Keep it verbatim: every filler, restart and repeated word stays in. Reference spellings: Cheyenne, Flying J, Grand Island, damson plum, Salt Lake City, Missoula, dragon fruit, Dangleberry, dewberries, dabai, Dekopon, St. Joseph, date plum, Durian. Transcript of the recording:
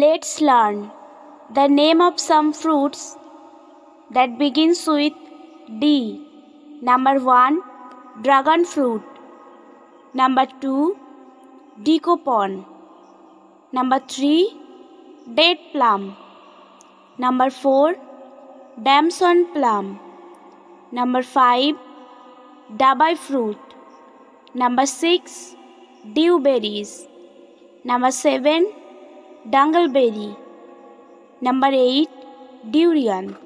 Let's learn the name of some fruits that begins with D. Number one, dragon fruit. Number two, Dekopon. Number three, dateplum. Number four, damsonplum. Number five, dabai fruit. Number six, dewberries. Number seven, Dangleberry. Number eight, Durian.